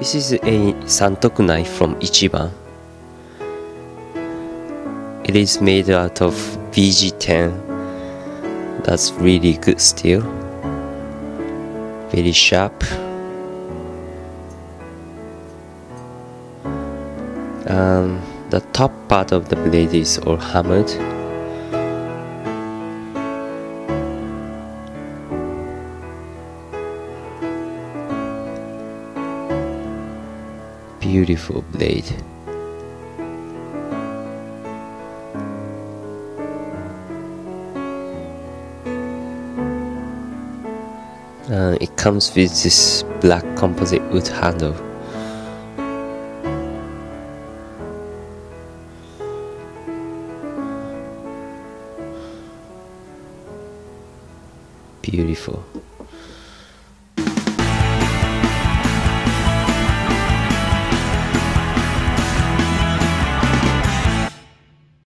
This is a Santoku knife from Ichiban. It is made out of VG10. That's really good steel. Very sharp. The top part of the blade is all hammered. Beautiful blade. It comes with this black composite wood handle. Beautiful.